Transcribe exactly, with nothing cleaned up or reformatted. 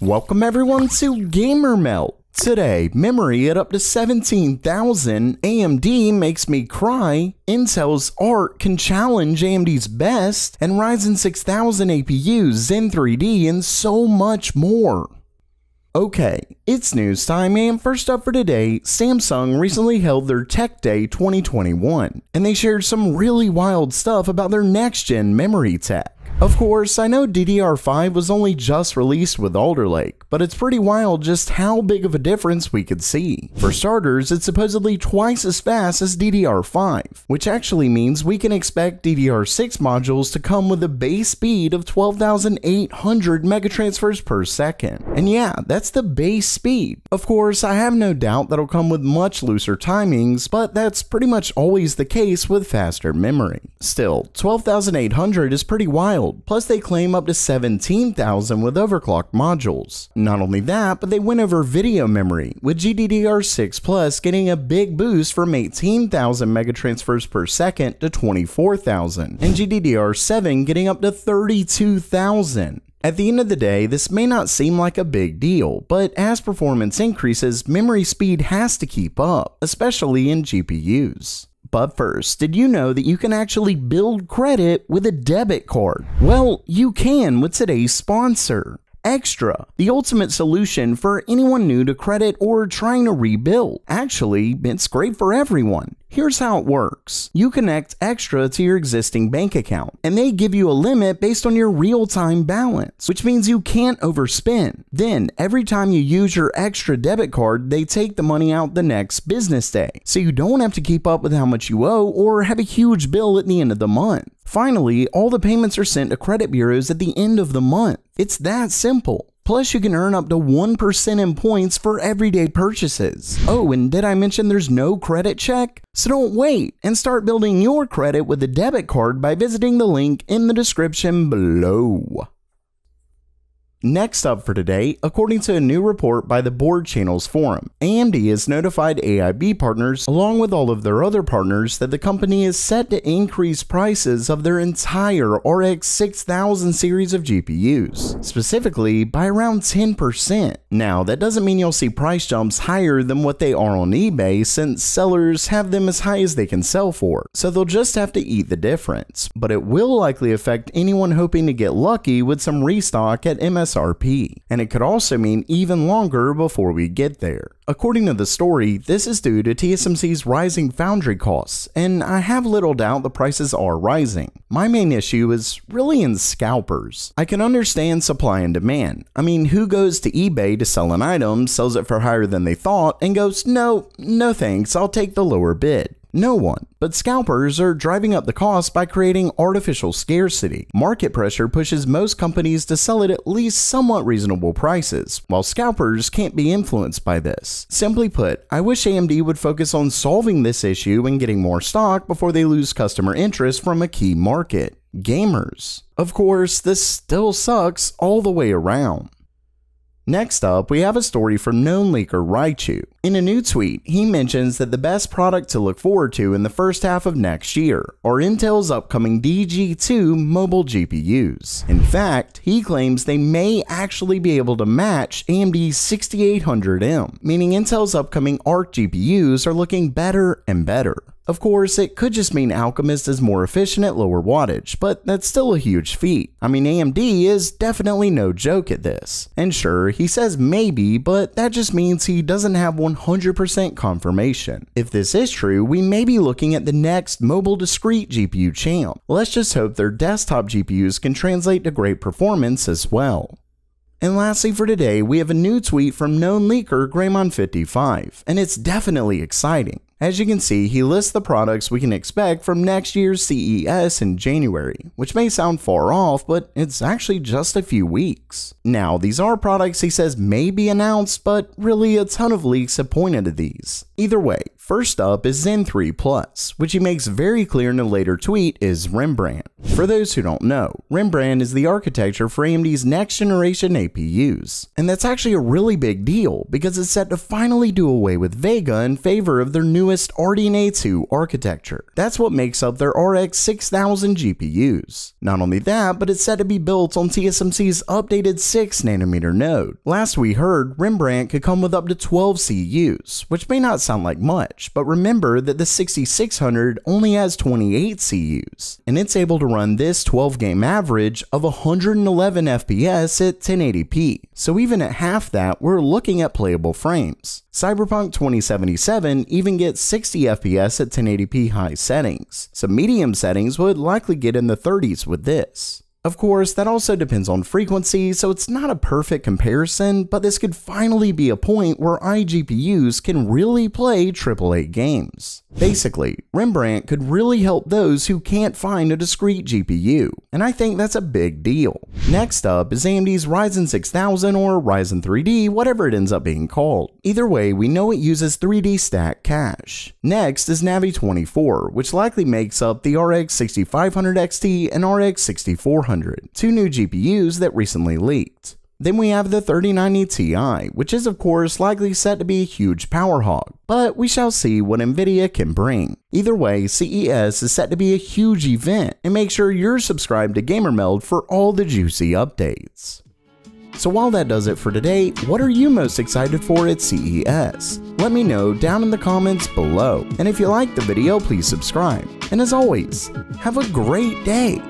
Welcome everyone to Gamer Melt. Today, memory at up to seventeen thousand, A M D makes me cry, Intel's A R C can challenge A M D's best, and Ryzen six thousand A P Us, Zen three D, and so much more. Okay, it's news time, and first up for today, Samsung recently held their Tech Day twenty twenty-one, and they shared some really wild stuff about their next-gen memory tech. Of course, I know D D R five was only just released with Alder Lake, but it's pretty wild just how big of a difference we could see. For starters, it's supposedly twice as fast as D D R five, which actually means we can expect D D R six modules to come with a base speed of twelve thousand eight hundred megatransfers per second. And yeah, that's the base speed. Of course, I have no doubt that'll come with much looser timings, but that's pretty much always the case with faster memory. Still, twelve thousand eight hundred is pretty wild. Plus, they claim up to seventeen thousand with overclocked modules. Not only that, but they went over video memory, with G D D R six plus getting a big boost from eighteen thousand megatransfers per second to twenty-four thousand, and G D D R seven getting up to thirty-two thousand. At the end of the day, this may not seem like a big deal, but as performance increases, memory speed has to keep up, especially in G P Us. But first, did you know that you can actually build credit with a debit card? Well, you can with today's sponsor, Extra, the ultimate solution for anyone new to credit or trying to rebuild. Actually, it's great for everyone. Here's how it works. You connect Extra to your existing bank account, and they give you a limit based on your real-time balance, which means you can't overspend. Then, every time you use your Extra debit card, they take the money out the next business day, so you don't have to keep up with how much you owe or have a huge bill at the end of the month. Finally, all the payments are sent to credit bureaus at the end of the month. It's that simple. Plus, you can earn up to one percent in points for everyday purchases. Oh, and did I mention there's no credit check? So don't wait and start building your credit with a debit card by visiting the link in the description below. Next up for today, according to a new report by the Board Channels Forum, A M D has notified A I B partners along with all of their other partners that the company is set to increase prices of their entire R X six thousand series of G P Us, specifically by around ten percent. Now, that doesn't mean you'll see price jumps higher than what they are on eBay, since sellers have them as high as they can sell for, so they'll just have to eat the difference, but it will likely affect anyone hoping to get lucky with some restock at M S I. And it could also mean even longer before we get there. According to the story, this is due to T S M C's rising foundry costs, and I have little doubt the prices are rising. My main issue is really in scalpers. I can understand supply and demand. I mean, who goes to eBay to sell an item, sells it for higher than they thought, and goes, no, no thanks, I'll take the lower bid? No one. But scalpers are driving up the cost by creating artificial scarcity. Market pressure pushes most companies to sell at at least somewhat reasonable prices, while scalpers can't be influenced by this. Simply put, I wish A M D would focus on solving this issue and getting more stock before they lose customer interest from a key market, gamers. Of course, this still sucks all the way around. Next up, we have a story from known leaker Raichu. In a new tweet, he mentions that the best product to look forward to in the first half of next year are Intel's upcoming D G two mobile G P Us. In fact, he claims they may actually be able to match A M D's sixty-eight hundred M, meaning Intel's upcoming A R C G P Us are looking better and better. Of course, it could just mean Alchemist is more efficient at lower wattage, but that's still a huge feat. I mean, A M D is definitely no joke at this. And sure, he says maybe, but that just means he doesn't have one hundred percent confirmation. If this is true, we may be looking at the next mobile discrete G P U champ. Let's just hope their desktop G P Us can translate to great performance as well. And lastly for today, we have a new tweet from known leaker Greymon fifty-five, and it's definitely exciting. As you can see, he lists the products we can expect from next year's C E S in January, which may sound far off, but it's actually just a few weeks. Now, these are products he says may be announced, but really a ton of leaks have pointed to these. Either way, first up is Zen three plus, which he makes very clear in a later tweet is Rembrandt. For those who don't know, Rembrandt is the architecture for A M D's next generation A P Us, and that's actually a really big deal because it's set to finally do away with Vega in favor of their newest R D N A two architecture. That's what makes up their R X six thousand G P Us. Not only that, but it's set to be built on T S M C's updated six nanometer node. Last we heard, Rembrandt could come with up to twelve C Us, which may not sound like much, but remember that the sixty-six hundred only has twenty-eight C Us, and it's able to run this twelve game average of one hundred eleven F P S at ten eighty p, so even at half that, we're looking at playable frames. Cyberpunk twenty seventy-seven even gets sixty F P S at ten eighty p high settings, so medium settings would likely get in the thirties with this. Of course, that also depends on frequency, so it's not a perfect comparison, but this could finally be a point where iGPUs can really play triple A games. Basically, Rembrandt could really help those who can't find a discrete G P U, and I think that's a big deal. Next up is A M D's Ryzen six thousand or Ryzen three D, whatever it ends up being called. Either way, we know it uses three D stack cache. Next is Navi twenty-four, which likely makes up the R X sixty-five hundred X T and R X sixty-four hundred. Two new G P Us that recently leaked. Then we have the thirty ninety T I, which is of course likely set to be a huge power hog, but we shall see what Nvidia can bring. Either way, C E S is set to be a huge event, and make sure you're subscribed to Gamer Melt for all the juicy updates. So while that does it for today, what are you most excited for at C E S? Let me know down in the comments below, and if you liked the video, please subscribe. And as always, have a great day!